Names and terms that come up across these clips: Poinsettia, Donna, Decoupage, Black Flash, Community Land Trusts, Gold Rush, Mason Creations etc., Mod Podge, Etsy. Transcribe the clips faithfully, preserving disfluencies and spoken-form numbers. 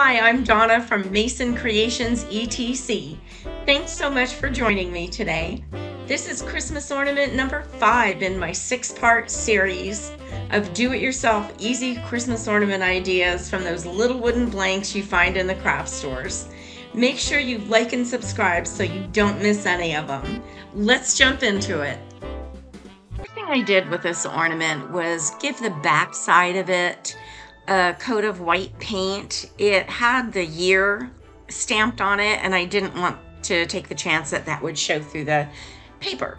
Hi, I'm Donna from Mason Creations E T C. Thanks so much for joining me today. This is Christmas ornament number five in my six-part series of do-it-yourself easy Christmas ornament ideas from those little wooden blanks you find in the craft stores. Make sure you like and subscribe so you don't miss any of them. Let's jump into it. First thing I did with this ornament was give the back side of it a coat of white paint. It had the year stamped on it, and I didn't want to take the chance that that would show through the paper.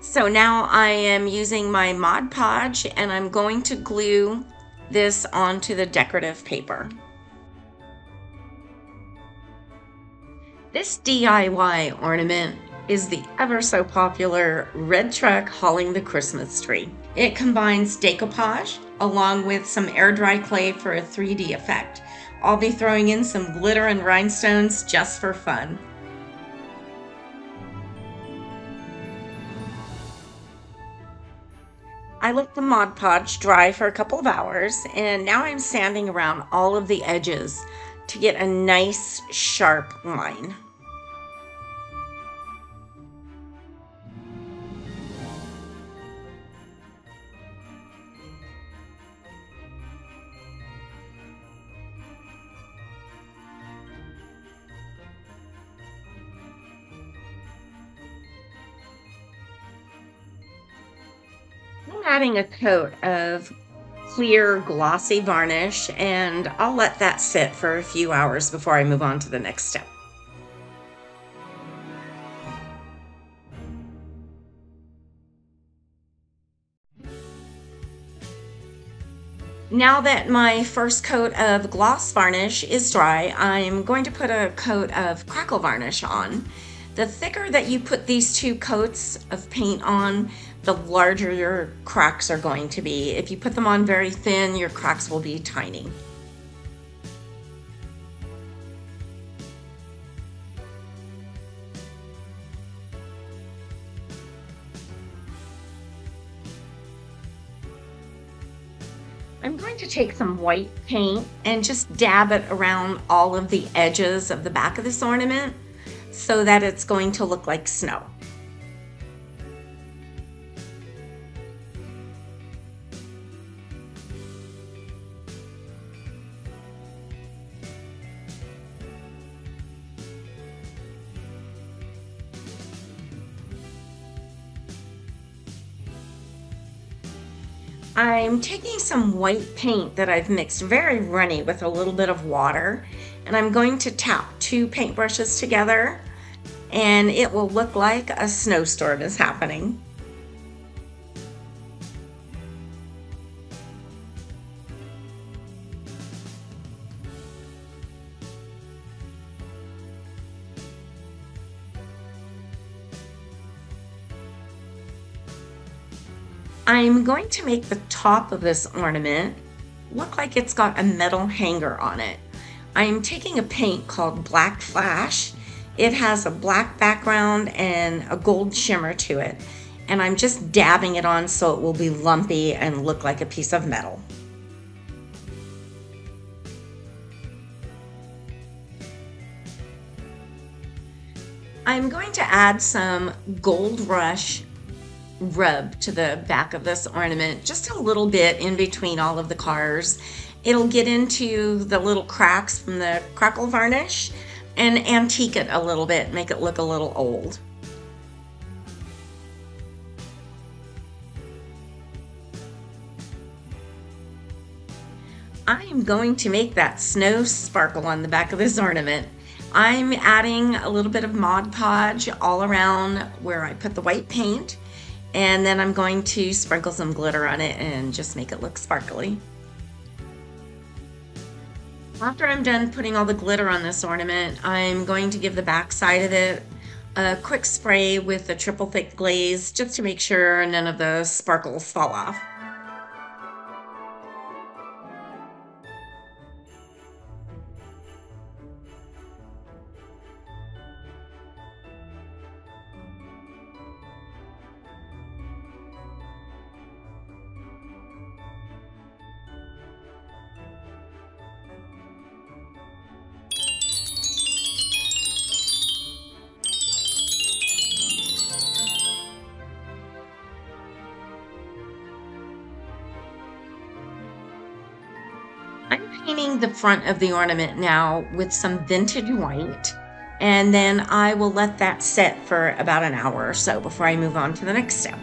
So now I am using my Mod Podge, and I'm going to glue this onto the decorative paper. This D I Y ornament is the ever so popular red truck hauling the Christmas tree. It combines decoupage along with some air dry clay for a three D effect. I'll be throwing in some glitter and rhinestones just for fun. I let the Mod Podge dry for a couple of hours, and now I'm sanding around all of the edges to get a nice sharp line. Adding a coat of clear glossy varnish, and I'll let that sit for a few hours before I move on to the next step. Now that my first coat of gloss varnish is dry, I'm going to put a coat of crackle varnish on. The thicker that you put these two coats of paint on, the larger your cracks are going to be. If you put them on very thin, your cracks will be tiny. I'm going to take some white paint and just dab it around all of the edges of the back of this ornament so that it's going to look like snow. I'm taking some white paint that I've mixed very runny with a little bit of water, and I'm going to tap two paintbrushes together, and it will look like a snowstorm is happening. I'm going to make the top of this ornament look like it's got a metal hanger on it. I'm taking a paint called Black Flash. It has a black background and a gold shimmer to it, and I'm just dabbing it on so it will be lumpy and look like a piece of metal. I'm going to add some Gold Rush rub to the back of this ornament, just a little bit in between all of the cars. It'll get into the little cracks from the crackle varnish and antique it a little bit, make it look a little old. I'm going to make that snow sparkle on the back of this ornament. I'm adding a little bit of Mod Podge all around where I put the white paint, and then I'm going to sprinkle some glitter on it and just make it look sparkly. After I'm done putting all the glitter on this ornament, I'm going to give the back side of it a quick spray with a triple thick glaze just to make sure none of the sparkles fall off. doing the front of the ornament now with some vintage white, and then I will let that set for about an hour or so before I move on to the next step.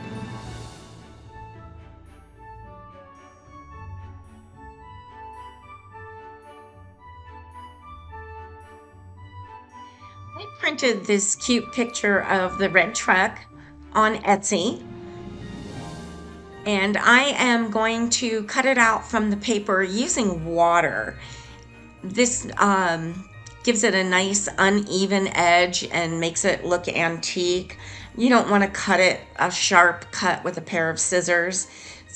I printed this cute picture of the red truck on Etsy, and I am going to cut it out from the paper using water. This um, gives it a nice uneven edge and makes it look antique. You don't want to cut it a sharp cut with a pair of scissors.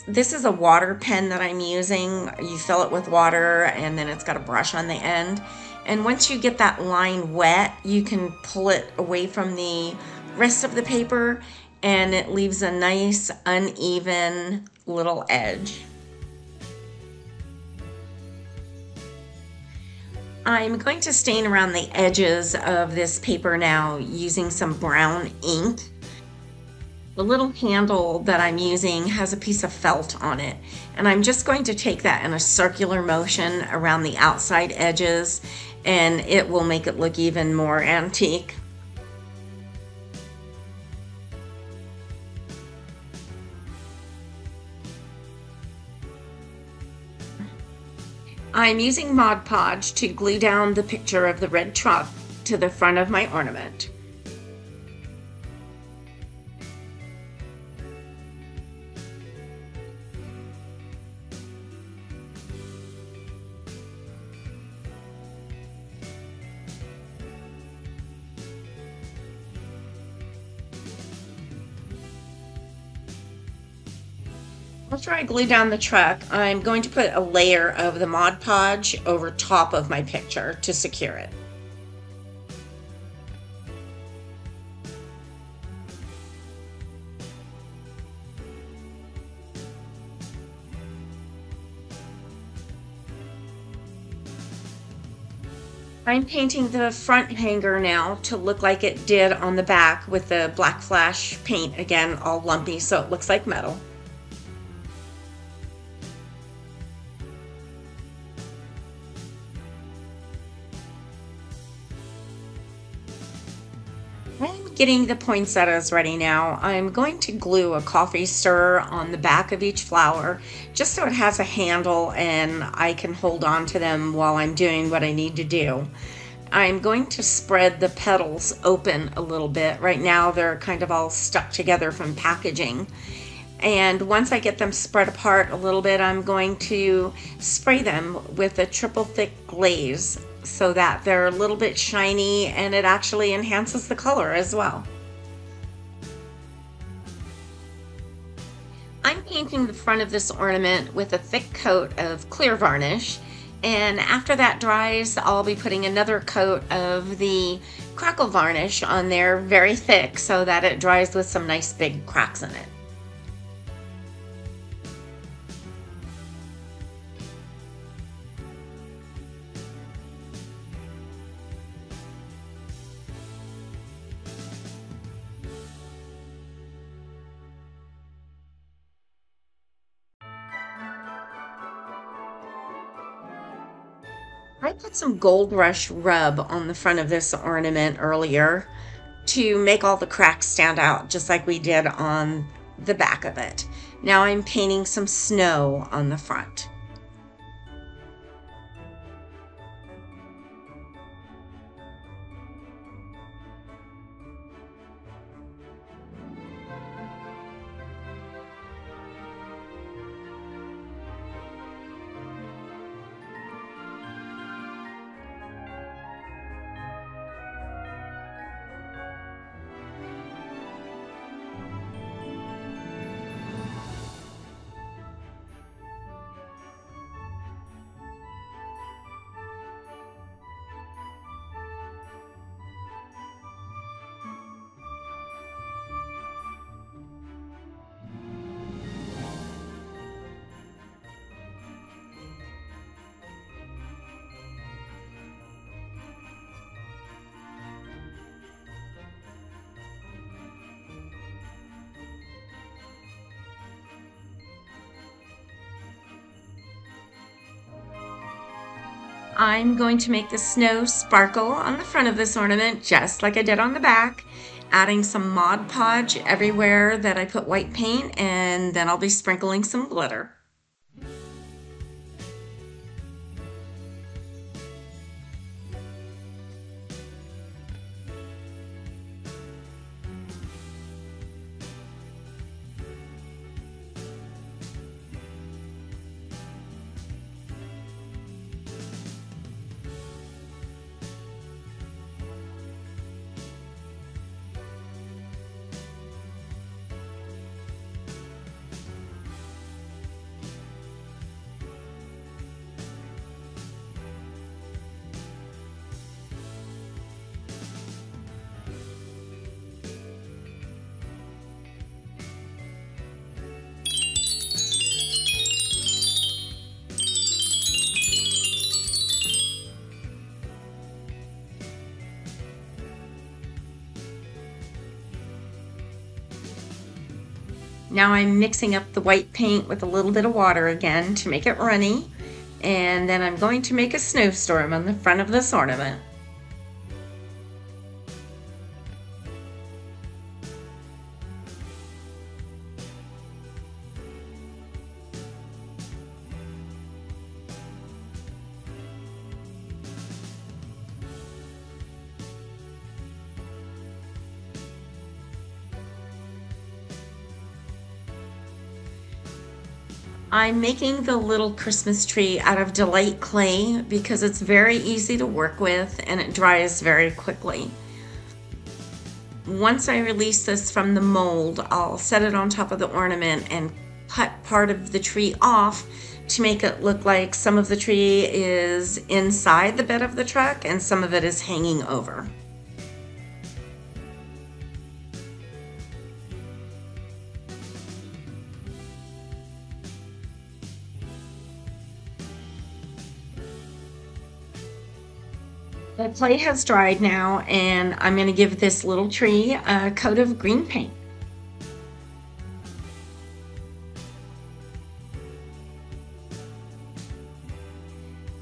This is a water pen that I'm using. You fill it with water and then it's got a brush on the end. And once you get that line wet, you can pull it away from the rest of the paper, and it leaves a nice uneven little edge. I'm going to stain around the edges of this paper now using some brown ink. The little handle that I'm using has a piece of felt on it, and I'm just going to take that in a circular motion around the outside edges, and it will make it look even more antique. I'm using Mod Podge to glue down the picture of the red truck to the front of my ornament. After I glue down the truck, I'm going to put a layer of the Mod Podge over top of my picture to secure it. I'm painting the front hanger now to look like it did on the back with the Black Flash paint, again all lumpy so it looks like metal. Getting the poinsettias ready now. I'm going to glue a coffee stirrer on the back of each flower just so it has a handle and I can hold on to them while I'm doing what I need to do. I'm going to spread the petals open a little bit. Right now they're kind of all stuck together from packaging. And once I get them spread apart a little bit, I'm going to spray them with a triple thick glaze so that they're a little bit shiny and it actually enhances the color as well. I'm painting the front of this ornament with a thick coat of clear varnish, and after that dries, I'll be putting another coat of the crackle varnish on there, very thick, so that it dries with some nice big cracks in it. I put some Gold Rush rub on the front of this ornament earlier to make all the cracks stand out just like we did on the back of it. Now I'm painting some snow on the front. I'm going to make the snow sparkle on the front of this ornament just like I did on the back, adding some Mod Podge everywhere that I put white paint, and then I'll be sprinkling some glitter. Now I'm mixing up the white paint with a little bit of water again to make it runny, and then I'm going to make a snowstorm on the front of this ornament. I'm making the little Christmas tree out of Delight clay because it's very easy to work with and it dries very quickly. Once I release this from the mold, I'll set it on top of the ornament and cut part of the tree off to make it look like some of the tree is inside the bed of the truck and some of it is hanging over. The clay has dried now, and I'm going to give this little tree a coat of green paint.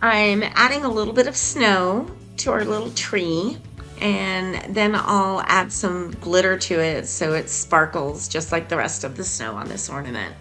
I'm adding a little bit of snow to our little tree, and then I'll add some glitter to it so it sparkles just like the rest of the snow on this ornament.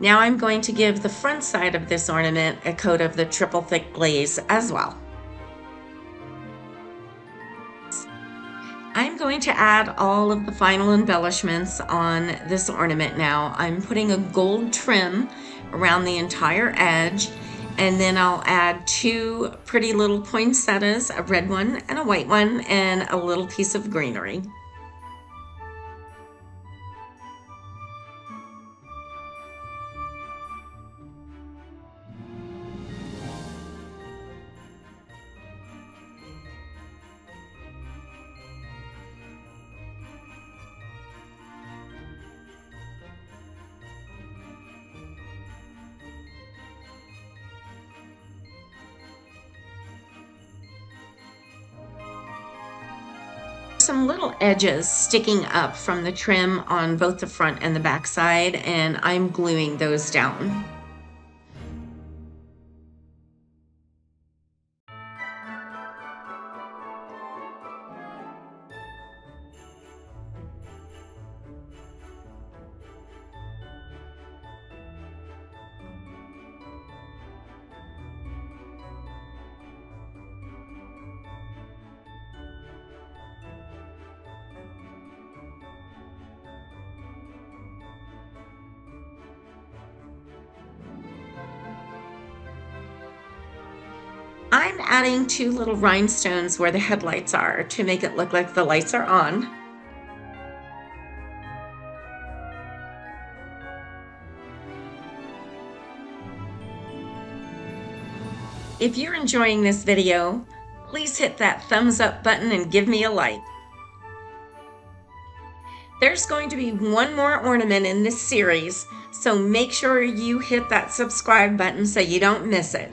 Now I'm going to give the front side of this ornament a coat of the triple thick glaze as well. I'm going to add all of the final embellishments on this ornament now. I'm putting a gold trim around the entire edge, and then I'll add two pretty little poinsettias, a red one and a white one, and a little piece of greenery. Some little edges sticking up from the trim on both the front and the back side, and I'm gluing those down. I'm adding two little rhinestones where the headlights are to make it look like the lights are on. If you're enjoying this video, please hit that thumbs up button and give me a like. There's going to be one more ornament in this series, so make sure you hit that subscribe button so you don't miss it.